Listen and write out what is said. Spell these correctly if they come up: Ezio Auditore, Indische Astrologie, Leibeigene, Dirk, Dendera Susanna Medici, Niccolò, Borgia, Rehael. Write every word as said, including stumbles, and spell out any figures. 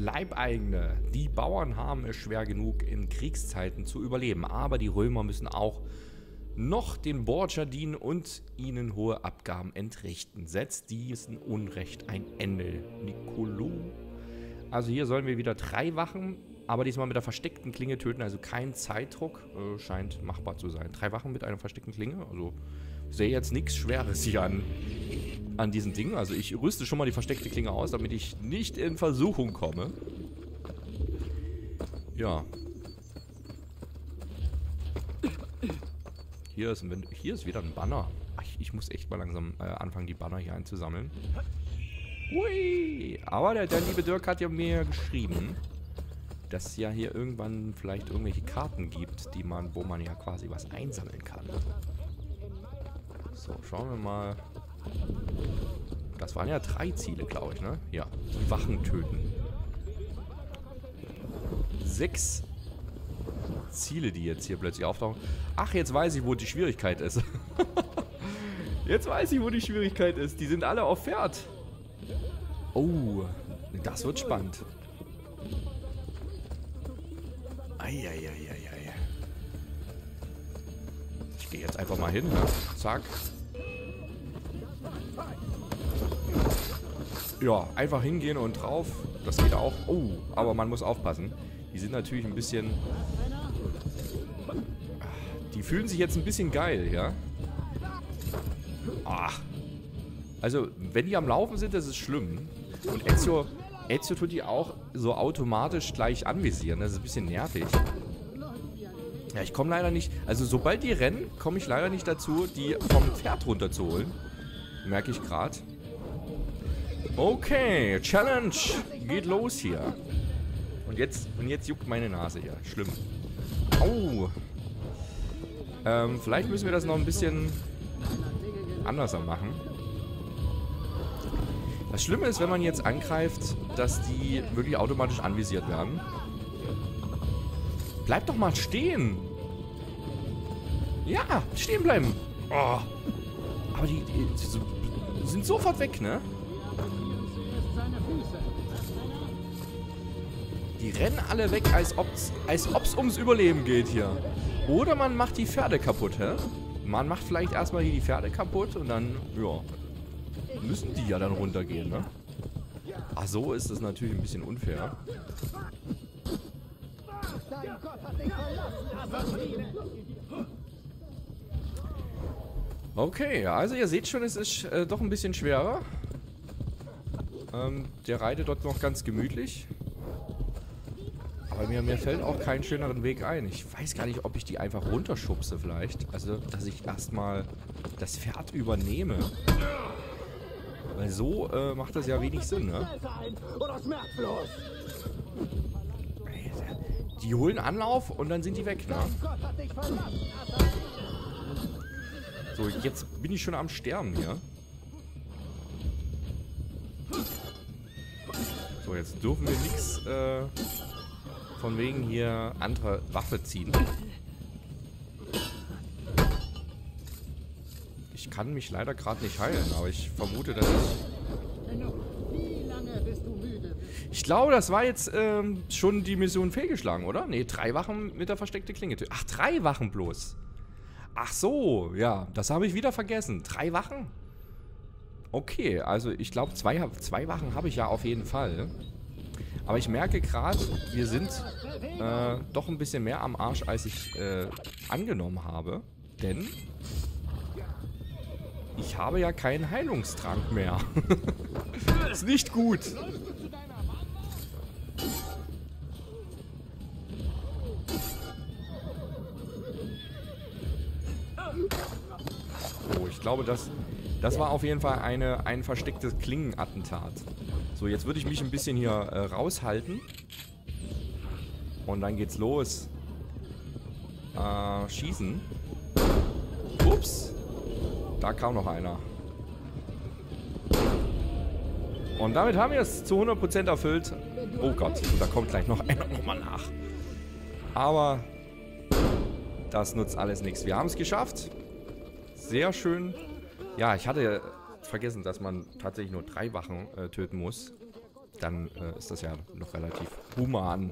Leibeigene. Die Bauern haben es schwer genug, in Kriegszeiten zu überleben. Aber die Römer müssen auch noch den Borgia dienen und ihnen hohe Abgaben entrichten. Setzt diesen Unrecht ein Ende. Niccolò. Also hier sollen wir wieder drei Wachen, aber diesmal mit der versteckten Klinge töten. Also kein Zeitdruck. Äh, scheint machbar zu sein. Drei Wachen mit einer versteckten Klinge. Also sehe jetzt nichts Schweres hier an. An diesen Dingen. Also ich rüste schon mal die versteckte Klinge aus, damit ich nicht in Versuchung komme. Ja. Hier ist, ein, hier ist wieder ein Banner. Ich, ich muss echt mal langsam äh, anfangen, die Banner hier einzusammeln. Hui! Aber der, der liebe Dirk hat ja mir geschrieben, dass es ja hier irgendwann vielleicht irgendwelche Karten gibt, die man, wo man ja quasi was einsammeln kann. So, schauen wir mal. Das waren ja drei Ziele, glaube ich, ne? Ja, die Wachen töten. Sechs Ziele, die jetzt hier plötzlich auftauchen. Ach, jetzt weiß ich, wo die Schwierigkeit ist. Jetzt weiß ich, wo die Schwierigkeit ist. Die sind alle auf Pferd. Oh, das wird spannend. Eieieiei. Ich gehe jetzt einfach mal hin. Ne? Zack. Ja, einfach hingehen und drauf. Das geht auch. Oh, aber man muss aufpassen. Die sind natürlich ein bisschen... Die fühlen sich jetzt ein bisschen geil, ja? Ach. Also, wenn die am Laufen sind, das ist schlimm. Und Ezio, Ezio tut die auch so automatisch gleich anvisieren. Das ist ein bisschen nervig. Ja, ich komme leider nicht... Also, sobald die rennen, komme ich leider nicht dazu, die vom Pferd runterzuholen. Merke ich gerade. Okay, Challenge geht los hier. Und jetzt, und jetzt juckt meine Nase hier. Schlimm. Au. Ähm, vielleicht müssen wir das noch ein bisschen anders machen. Das Schlimme ist, wenn man jetzt angreift, dass die wirklich automatisch anvisiert werden. Bleib doch mal stehen. Ja, stehen bleiben. Oh. Aber die, die sind sofort weg, ne? Die rennen alle weg, als ob's, als ob's ums Überleben geht hier. Oder man macht die Pferde kaputt, hä? Man macht vielleicht erstmal hier die Pferde kaputt und dann, ja, müssen die ja dann runtergehen, ne? Ach so, ist das natürlich ein bisschen unfair. Okay, also ihr seht schon, es ist äh, doch ein bisschen schwerer. Ähm, der reitet dort noch ganz gemütlich. Bei mir, mir fällt auch keinen schöneren Weg ein. Ich weiß gar nicht, ob ich die einfach runterschubse vielleicht. Also, dass ich erstmal das Pferd übernehme. Weil so äh, macht das ja wenig Sinn, ne? Die holen Anlauf und dann sind die weg, ne? So, jetzt bin ich schon am Sterben hier. So, jetzt dürfen wir nichts... Äh Von wegen hier andere Waffe ziehen. Ich kann mich leider gerade nicht heilen, aber ich vermute, dass ich... Ich glaube, das war jetzt ähm, schon die Mission fehlgeschlagen, oder? Ne, drei Wachen mit der versteckten Klinge. Ach, drei Wachen bloß. Ach so, ja, das habe ich wieder vergessen. Drei Wachen? Okay, also ich glaube, zwei, zwei Wachen habe ich ja auf jeden Fall. Aber ich merke gerade, wir sind äh, doch ein bisschen mehr am Arsch, als ich äh, angenommen habe. Denn ich habe ja keinen Heilungstrank mehr. Ist nicht gut. Oh, ich glaube, das... Das war auf jeden Fall eine, ein verstecktes Klingenattentat. So, jetzt würde ich mich ein bisschen hier äh, raushalten. Und dann geht's los. Äh, schießen. Ups. Da kam noch einer. Und damit haben wir es zu hundert Prozent erfüllt. Oh Gott, da kommt gleich noch einer nochmal nach. Aber das nutzt alles nichts. Wir haben es geschafft. Sehr schön. Ja, ich hatte vergessen, dass man tatsächlich nur drei Wachen äh, töten muss. dann äh, ist das ja noch relativ human.